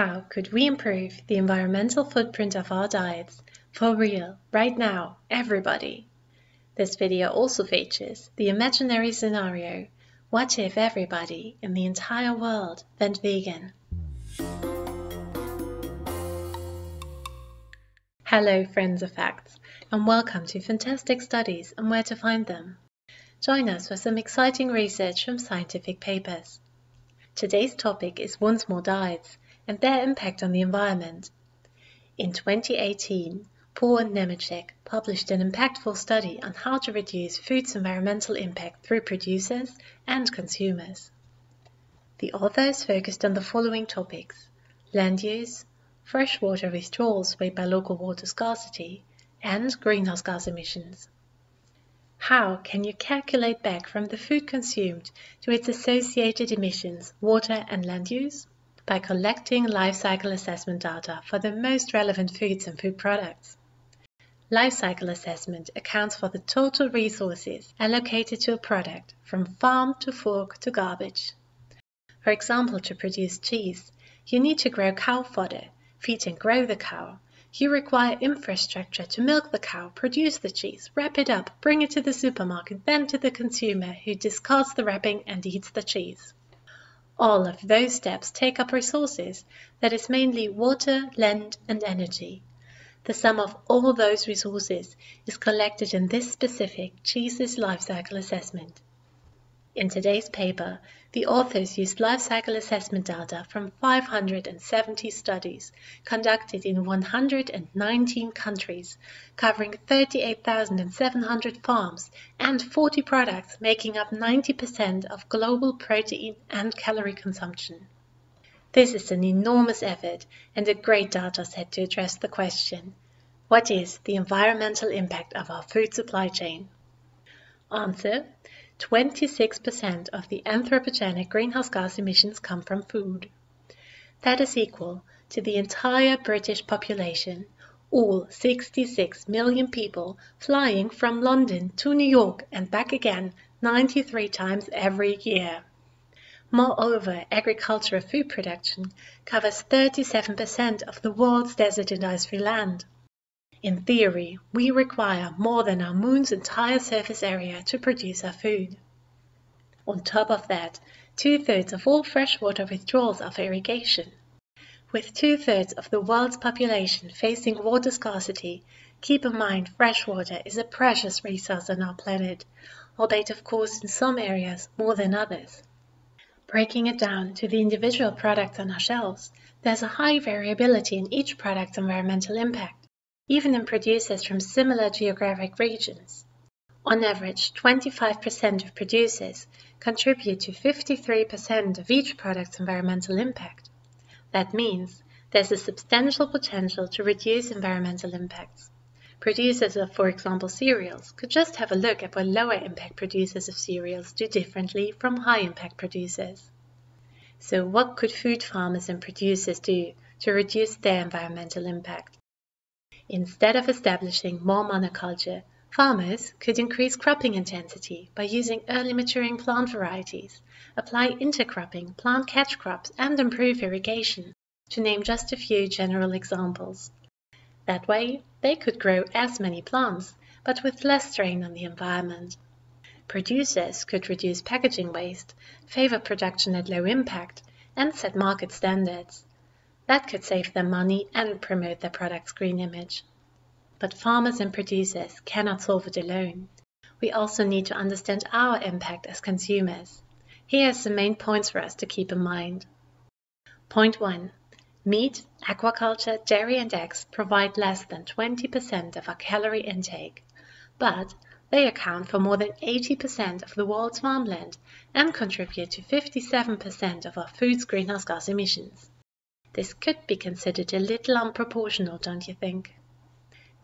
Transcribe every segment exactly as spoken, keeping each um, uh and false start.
How could we improve the environmental footprint of our diets? For real, right now, everybody! This video also features the imaginary scenario, what if everybody in the entire world went vegan? Hello friends of facts, and welcome to Fantastic Studies and Where to Find Them. Join us for some exciting research from scientific papers. Today's topic is once more diets and their impact on the environment. In twenty eighteen, Poore and Nemecek published an impactful study on how to reduce food's environmental impact through producers and consumers. The authors focused on the following topics: land use, freshwater withdrawals made by local water scarcity, and greenhouse gas emissions. How can you calculate back from the food consumed to its associated emissions, water and land use? By collecting life cycle assessment data for the most relevant foods and food products. Life cycle assessment accounts for the total resources allocated to a product from farm to fork to garbage. For example, to produce cheese, you need to grow cow fodder, feed and grow the cow. You require infrastructure to milk the cow, produce the cheese, wrap it up, bring it to the supermarket, then to the consumer who discards the wrapping and eats the cheese. All of those steps take up resources, that is mainly water, land and energy. The sum of all those resources is collected in this specific cheese's life cycle assessment. In today's paper, the authors used life cycle assessment data from five hundred seventy studies conducted in one hundred nineteen countries, covering thirty-eight thousand seven hundred farms and forty products making up ninety percent of global protein and calorie consumption. This is an enormous effort and a great data set to address the question, what is the environmental impact of our food supply chain? Answer: twenty-six percent of the anthropogenic greenhouse gas emissions come from food. That is equal to the entire British population, all sixty-six million people flying from London to New York and back again ninety-three times every year. Moreover, agricultural food production covers thirty-seven percent of the world's desert and ice-free land. In theory, we require more than our moon's entire surface area to produce our food. On top of that, two-thirds of all freshwater withdrawals are for irrigation. With two-thirds of the world's population facing water scarcity, keep in mind freshwater is a precious resource on our planet, albeit of course in some areas more than others. Breaking it down to the individual products on our shelves, there's a high variability in each product's environmental impact, even in producers from similar geographic regions. On average, twenty-five percent of producers contribute to fifty-three percent of each product's environmental impact. That means there's a substantial potential to reduce environmental impacts. Producers of, for example, cereals could just have a look at what lower impact producers of cereals do differently from high impact producers. So what could food farmers and producers do to reduce their environmental impact? Instead of establishing more monoculture, farmers could increase cropping intensity by using early maturing plant varieties, apply intercropping, plant catch crops, and improve irrigation, to name just a few general examples. That way, they could grow as many plants, but with less strain on the environment. Producers could reduce packaging waste, favor production at low impact, and set market standards. That could save them money and promote their product's green image. But farmers and producers cannot solve it alone. We also need to understand our impact as consumers. Here are some main points for us to keep in mind. Point one. Meat, aquaculture, dairy and eggs provide less than twenty percent of our calorie intake, but they account for more than eighty percent of the world's farmland and contribute to fifty-seven percent of our food's greenhouse gas emissions. This could be considered a little unproportional, don't you think?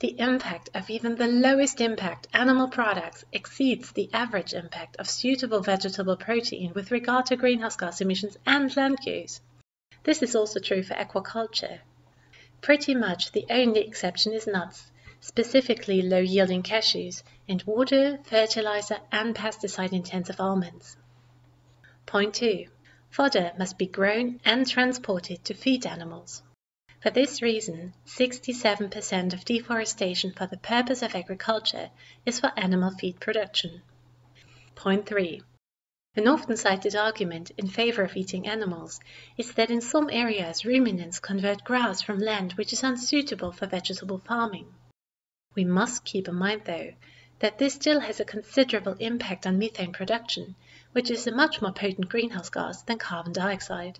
The impact of even the lowest impact animal products exceeds the average impact of suitable vegetable protein with regard to greenhouse gas emissions and land use. This is also true for aquaculture. Pretty much the only exception is nuts, specifically low-yielding cashews and water, fertilizer and pesticide-intensive almonds. Point two. Fodder must be grown and transported to feed animals. For this reason, sixty-seven percent of deforestation for the purpose of agriculture is for animal feed production. Point three. An often cited argument in favor of eating animals is that in some areas ruminants convert grass from land which is unsuitable for vegetable farming. We must keep in mind, though, that this still has a considerable impact on methane production, which is a much more potent greenhouse gas than carbon dioxide.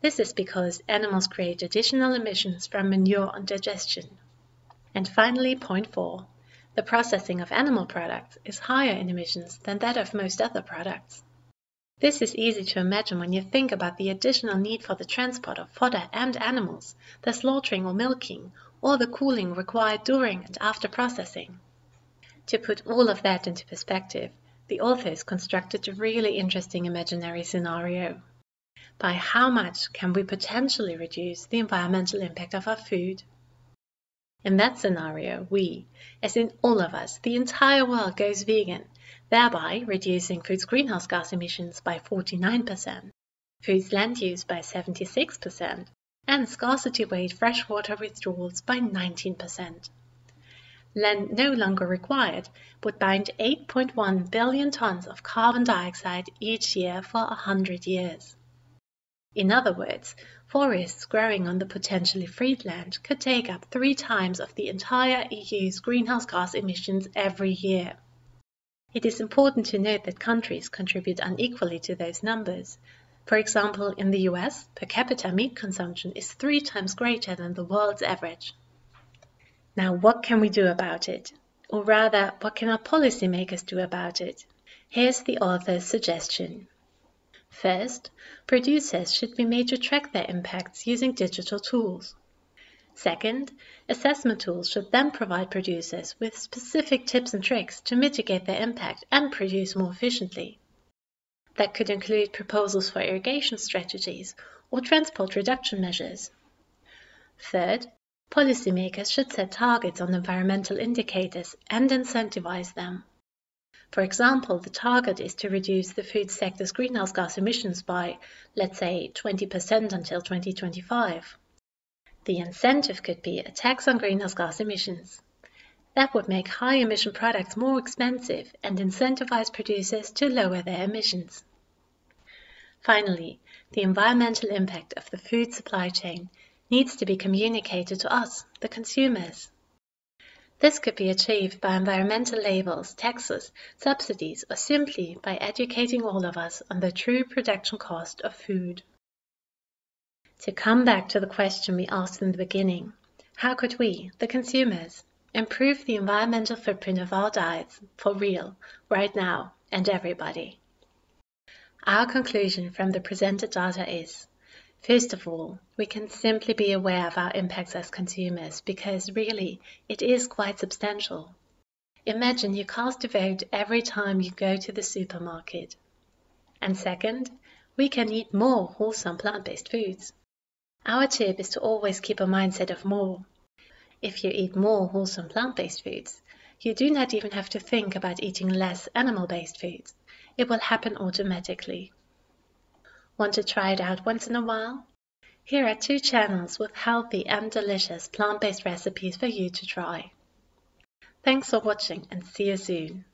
This is because animals create additional emissions from manure and digestion. And finally, point four. The processing of animal products is higher in emissions than that of most other products. This is easy to imagine when you think about the additional need for the transport of fodder and animals, the slaughtering or milking, or the cooling required during and after processing. To put all of that into perspective, the authors constructed a really interesting imaginary scenario. By how much can we potentially reduce the environmental impact of our food? In that scenario, we, as in all of us, the entire world goes vegan, thereby reducing food's greenhouse gas emissions by forty-nine percent, food's land use by seventy-six percent, and scarcity-weighted freshwater withdrawals by nineteen percent. Land no longer required would bind eight point one billion tons of carbon dioxide each year for one hundred years. In other words, forests growing on the potentially freed land could take up three times of the entire E U's greenhouse gas emissions every year. It is important to note that countries contribute unequally to those numbers. For example, in the U S, per capita meat consumption is three times greater than the world's average. Now, what can we do about it? Or rather, what can our policymakers do about it? Here's the author's suggestion. First, producers should be made to track their impacts using digital tools. Second, assessment tools should then provide producers with specific tips and tricks to mitigate their impact and produce more efficiently. That could include proposals for irrigation strategies or transport reduction measures. Third, policymakers should set targets on environmental indicators and incentivize them. For example, the target is to reduce the food sector's greenhouse gas emissions by, let's say, twenty percent until twenty twenty-five. The incentive could be a tax on greenhouse gas emissions. That would make high-emission products more expensive and incentivize producers to lower their emissions. Finally, the environmental impact of the food supply chain needs to be communicated to us, the consumers. This could be achieved by environmental labels, taxes, subsidies, or simply by educating all of us on the true production cost of food. To come back to the question we asked in the beginning, how could we, the consumers, improve the environmental footprint of our diets, for real, right now, and everybody? Our conclusion from the presented data is: first of all, we can simply be aware of our impacts as consumers, because really, it is quite substantial. Imagine you cast a vote every time you go to the supermarket. And second, we can eat more wholesome plant-based foods. Our tip is to always keep a mindset of more. If you eat more wholesome plant-based foods, you do not even have to think about eating less animal-based foods. It will happen automatically. Want to try it out once in a while? Here are two channels with healthy and delicious plant-based recipes for you to try. Thanks for watching, and see you soon.